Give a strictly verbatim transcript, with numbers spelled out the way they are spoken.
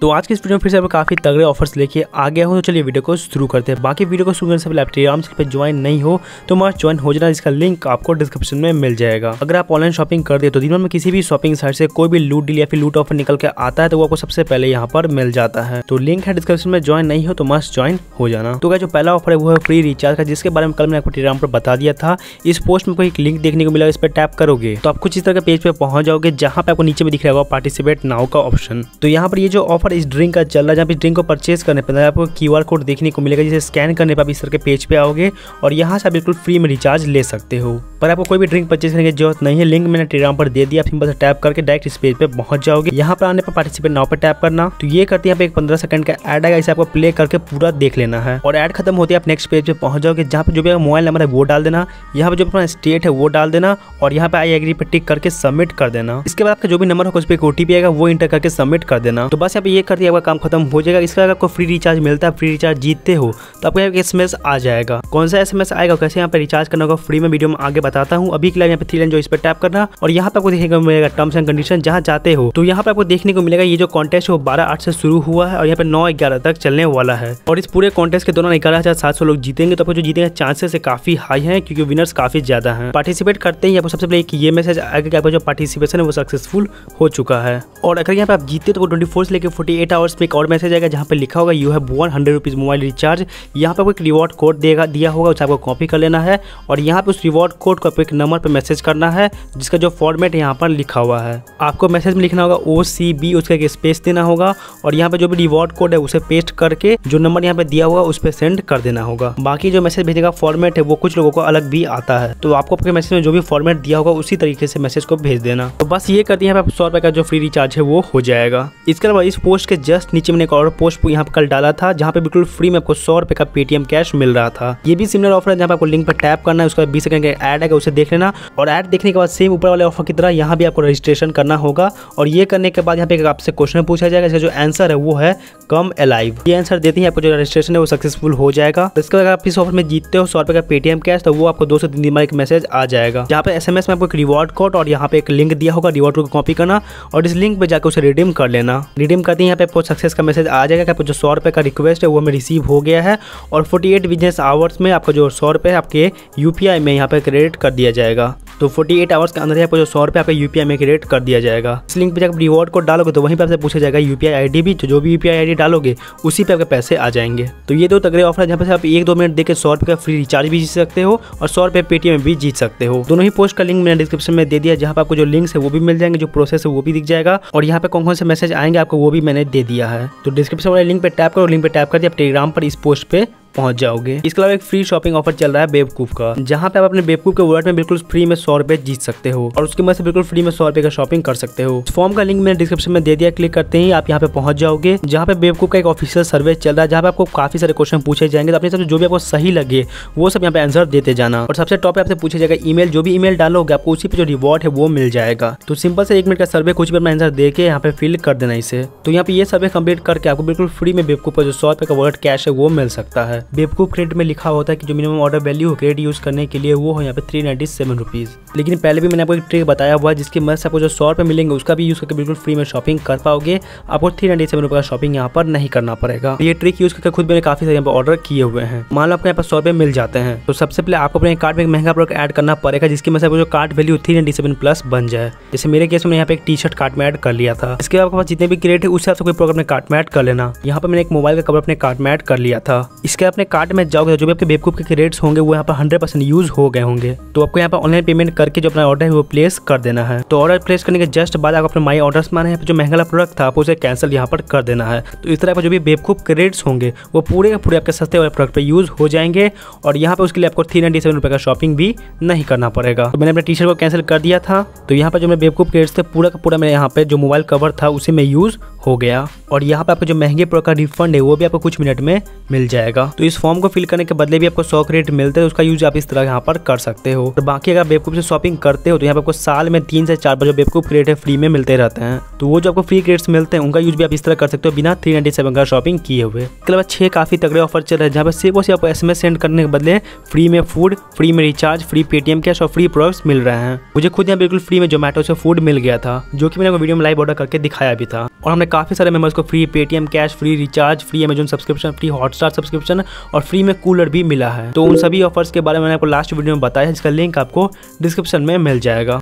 तो आज के इस वीडियो में फिर से काफ़ी तगड़े ऑफर्स लेके आ गया हो, तो चलिए वीडियो को शुरू करते हैं। बाकी वीडियो को शुरू करने से पहले आप टेलीग्राम पे ज्वाइन नहीं हो तो वहाँ ज्वाइन हो जाना, इसका लिंक आपको डिस्क्रिप्शन में मिल जाएगा। अगर आप ऑनलाइन शॉपिंग कर दे तो दिन में किसी भी शॉपिंग साइट से कोई भी लूट डील या फिर लूट ऑफर निकल के आता है तो वो आपको सबसे पहले यहाँ पर मिल जाता है। तो लिंक है डिस्क्रिप्शन में, ज्वाइन नहीं हो तो मस्ट ज्वाइन हो जाना। तो जो पहला ऑफर है वो है फ्री रिचार्ज का, जिसके बारे में कल मैंने आपको टेलीग्राम पर बता दिया था। इस पोस्ट में कोई लिंक देखने को मिला, इस पर टैप करोगे तो आप कुछ इस तरह के पेज पर पहुंच जाओगे जहाँ पे आपको नीचे में दिख रहा होगा पार्टिसिपेट नाउ का ऑप्शन। तो यहाँ पर ये जो ऑफर इस ड्रिंक का चल रहा है, जहाँ पे ड्रिंक को परचेज करने पर आपको क्यू आर कोड देखने को मिलेगा, जिसे स्कैन करने पर आप इस तरह के पेज पे आओगे और यहाँ से आप बिल्कुल फ्री में रिचार्ज ले सकते हो। पर आपको कोई भी ड्रिंक परचेज करने की जरूरत नहीं है, लिंक मैंने टेलीग्राम पर दे दिया, सिंपल से टैप करके डायरेक्ट इस पेज पे पहुंच जाओगे। यहाँ पर आने पर पार्टिसिपेट नाउ पर टैप करना, तो ये करते हैं यहाँ पे एक पंद्रह सेकंड का एड आएगा, इसे आपको प्ले करके पूरा देख लेना है और एड खत्म होती है आप नेक्स्ट पेज पे पहुंच जाओगे, जहाँ पे जो भी मोबाइल नंबर है वो डाल देना, यहाँ पे जो अपना स्टेट है वो डाल देना और यहाँ पे आई एग्री पर टिक करके सबमिट कर देना। इसके बाद आपका जो भी नंबर होगा उस पर एक ओटीपी आएगा, वो इंटर करके सबमिट कर देना। तो बस यहाँ पे ये करते आपका काम खत्म हो जाएगा। इसका अगर आपको फ्री रिचार्ज मिलता है, फ्री रिचार्ज जीतते हो तो आपको एस एम एस आ जाएगा। कौन सा एस एम एस आएगा, कैसे यहाँ पे रिचार्ज करना होगा फ्री में वीडियो में आगे बताता हूँ। अभी के लिए यहाँ पे थ्री लाइन जो इस पर टैप करना और यहाँ पे आपको देखने को मिलेगा टर्म्स एंड कंडीशन, जहाँ चाहते हो तो यहाँ पे आपको देखने को मिलेगा। ये जो कॉन्टेस्ट वो बारह आठ से शुरू हुआ है और यहाँ पे नौ ग्यारह तक चलने वाला है और इस पूरे कॉन्टेस्ट के दौरान ग्यारह हजार सात सौ लोग जीतेंगे, तो आपको जो जीतने के चांसेस काफी हाई है क्योंकि विनर्स काफी ज्यादा है। पार्टिसिपेट करते ही आपको सबसे पहले ये मैसेज आएगा कि आपका जो पार्टिसिपेशन है वो सक्सेसफुल हो चुका है। और अगर यहाँ पे आप जीते तो ट्वेंटी फोर से लेकर फोर्टी एट आवर्स में एक और मैसेज आएगा, जहाँ पे लिखा होगा you have one hundred rupees mobile recharge. यहाँ पे आपको एक रिवॉर्ड कोड देगा दिया होगा, उसे आपको कॉपी कर लेना है और यहाँ पे उस रिवॉर्ड कोड को आपको एक नंबर पे मैसेज करना है, जिसका जो फॉर्मेट यहाँ पर लिखा हुआ है। आपको मैसेज में लिखना होगा ओ सी बी, उसका एक स्पेस देना होगा और यहाँ पे जो भी रिवॉर्ड कोड है उसे पेस्ट करके जो नंबर यहाँ पे दिया होगा उस पर सेंड कर देना होगा। बाकी जो मैसेज भेजने का फॉर्मेट है वो कुछ लोगों को अलग भी आता है, तो आपको आपके मैसेज में जो भी फॉर्मेट दिया होगा उसी तरीके से मैसेज को भेज देना। तो बस ये करते हैं यहाँ पे सौ रुपए का जो फ्री रिचार्ज है वो हो जाएगा। इसके अलावा इस पोस्ट के जस्ट नीचे मैंने एक और पोस्ट यहाँ पर कल डाला था, जहाँ पे बिल्कुल फ्री में आपको सौ रुपए का पेटीएम कैश मिल रहा था। ये भी सिमिलर ऑफर है, जहाँ पे आपको लिंक पर टैप करना है, उसका बीस सेकंड का ऐड आएगा उसे देख लेना और ऐड देखने के बाद सेम ऊपर वाले ऑफर की तरह यहाँ भी आपको रजिस्ट्रेशन करना होगा और ये करने के बाद यहाँ पे आपसे क्वेश्चन पूछा जाएगा, इसका जो आंसर है वो है कम अलाइव। ये आंसर देते ही आपको जो रजिस्ट्रेशन है वो सक्सेसफुल हो जाएगा। इसके बाद आप इस ऑफर में जीतते हो सौ रुपए का पेटीएम कैश, तो वो आपको दो से तीन दिन में एक मैसेज आ जाएगा, जहाँ पे एस एम एस में आपको एक रिवॉर्ड कोड और यहाँ पे एक लिंक दिया होगा, रिवॉर्ड कोड कॉपी करना और इस लिंक पे जाकर उसे रिडीम कर लेना। रिडीम करते हैं यहाँ पे आपको सक्सेस का मैसेज आ जाएगा कि आपको जो सौ रुपये का रिक्वेस्ट है वो हमें रिसीव हो गया है और अड़तालीस बिजनेस आवर्स में आपका जो सौ रुपये आपके यूपीआई में यहाँ पे क्रेडिट कर दिया जाएगा। तो अड़तालीस आवर्स के अंदर आपको जो सौ रुपये आपका यूपीआई में क्रेडिट कर दिया जाएगा। इस लिंक पे जाकर रिवॉर्ड कोड डालोगे तो वहीं पे आपसे पूछा जाएगा यूपीआई आईडी भी, जो भी यूपीआई आईडी डालोगे उसी पे आपके पैसे आ जाएंगे। तो ये दो तगड़े ऑफर है, जहाँ पे आप एक दो मिनट देकर सौ रुपये का फ्री रिचार्ज भी जीत सकते हो और सौ रुपये पेटीएम भी जीत सकते हो। दोनों ही पोस्ट का लिंक मैंने डिस्क्रिप्शन में दे दिया, जहाँ पे आपको जो लिंक्स है वो भी मिल जाएंगे, जो प्रोसेस है वो भी दिख जाएगा और यहाँ पे कौन कौन से मैसेज आएंगे आपको वो भी मैंने दे दिया है। तो डिस्क्रिप्शन वाले लिंक पे टैप करो, लिंक पे टैप करके आप टेलीग्राम पर इस पोस्ट पे पहुंच जाओगे। इसके अलावा एक फ्री शॉपिंग ऑफर चल रहा है बेवकूफ का, जहाँ पे आप अपने बेवकूफ के वॉलेट में बिल्कुल फ्री में सौ रुपए जीत सकते हो और उसके मदद से बिल्कुल फ्री में सौ रुपए का शॉपिंग कर सकते हो। फॉर्म का लिंक मैंने डिस्क्रिप्शन में दे दिया, क्लिक करते ही आप यहाँ पे पहुंच जाओगे, जहाँ पे बेवकूफ का एक ऑफिशियल सर्वे चल रहा है, जहाँ पे आपको काफी सारे क्वेश्चन पूछे जाएंगे, तो अपने सबसे जो भी आपको सही लगे वो सब यहाँ पे आंसर देते जाना और सबसे टॉप पे आपसे पूछा जाएगा ईमेल, जो भी ईमेल डालोगे आपको उसी पे जो रिवॉर्ड है वो मिल जाएगा। तो सिंपल से एक मिनट का सर्वे कुछ भी अपना आंसर देके यहाँ पे फिल कर देना इसे। तो यहाँ पे ये सर्वे कम्प्लीट करके आपको बिल्कुल फ्री में बेवकूफ का जो सौ रुपए का वॉलेट कैश है वो मिल सकता है। बेवकूफ क्रेडिट में लिखा होता है कि जो minimum order value credit use करने के लिए वो है यहाँ पे थ्री नाइन्टी सेवन रुपीज। लेकिन पहले भी मैंने आपको एक ट्रिक बताया हुआ है, जिसकी मदद से आपको जो सौ रुपये मिलेंगे उसका भी यूज करके बिल्कुल फ्री में शॉपिंग कर पाओगे, आपको थ्री नाइन्टी सेवन रुपये का शॉपिंग यहाँ पर नहीं करना पड़ेगा। ये ट्रिक यूज करके खुद मैंने काफी सारे यहाँ पर ऑर्डर किए हुए हैं। मान लो आपको यहाँ पर सौ रुपये मिल जाते हैं, तो सबसे पहले आपको अपने कार्ड में एक महंगा प्रोडक्ट ऐड करना पड़ेगा, जिसकी मदद से आपको जो card value three ninety seven plus बन जाए। जैसे मेरे केस में यहाँ पे एक टी शर्ट कार्ट में ऐड कर लिया था। इसके बाद आपके पास जितने भी क्रेडिट है उससे आपको कोई प्रोडक्ट अपने कार्ट में ऐड कर लेना। यहाँ पर मैंने एक मोबाइल का कवर अपने कार्ट में ऐड कर लिया था। इसके अपने कार्ट में जाओगे जो भी आपके बेवकूफ के क्रेडिट्स होंगे वो यहाँ पर हंड्रेड परसेंट यूज हो गए होंगे, तो आपको यहाँ पर ऑनलाइन पेमेंट करके जो अपना ऑर्डर है वो प्लेस कर देना है। तो ऑर्डर प्लेस करने के जस्ट बाद आप अपने माई ऑर्डर्स में जो महंगा प्रोडक्ट था आप उसे कैंसिल यहाँ पर कर देना है। तो इस तरह का जो भी बेवकूफ क्रेडिट्स होंगे वो पूरे पूरे आपके सस्ते वाले प्रोडक्ट पर यूज हो जाएंगे और यहाँ पर उसके लिए आपको थ्री नाइन्टी सेवन रुपये का शॉपिंग भी नहीं करना पड़ेगा। तो मैंने अपने टी शर्ट को कैंसिल कर दिया था, तो यहाँ पर जो मेरे बेवकूफ क्रेडिट्स थे पूरा का पूरा मेरे यहाँ पर जो मोबाइल कवर था उसी में यूज हो गया और यहाँ पर आपको जो महंगे प्रोडक्ट का रिफंड है वो भी आपको कुछ मिनट में मिल जाएगा। तो इस फॉर्म को फिल करने के बदले भी आपको सौ क्रेडिट मिलते हैं, उसका यूज आप इस तरह यहाँ पर कर सकते हो। और बाकी अगर बेवकूफ से शॉपिंग करते हो तो यहाँ पर आपको साल में तीन से चार बार जो बेवकूफ क्रेडिट है फ्री में मिलते रहते हैं, तो वो जो आपको फ्री क्रेडिट्स मिलते हैं उनका यूज भी आप इस तरह कर सकते हो बिना थ्री नाइन्टी सेवन का शॉपिंग किए हुए। इसके अलावा छह काफी तगड़े ऑफर चल रहे हैं, जहाँ पर सिर्फ और सिर्फ आपको एस एम एस सेंड करने के बदले फ्री में फूड, फ्री में रिचार्ज, फ्री पेटीएम कैश और फ्री प्रोडक्ट्स मिल रहे हैं। मुझे खुद यहाँ बिल्कुल फ्री में जोमेटो से फूड मिल गया था, जो कि मैंने वीडियो में लाइव ऑर्डर करके दिखाया भी था और हमने काफ़ी सारे मेम्बर्स को free Paytm cash, free recharge, free Amazon subscription, free Hotstar subscription और फ्री में कूलर भी मिला है। तो उन सभी ऑफर्स के बारे में मैंने आपको लास्ट वीडियो में बताया, जिसका लिंक आपको डिस्क्रिप्शन में मिल जाएगा।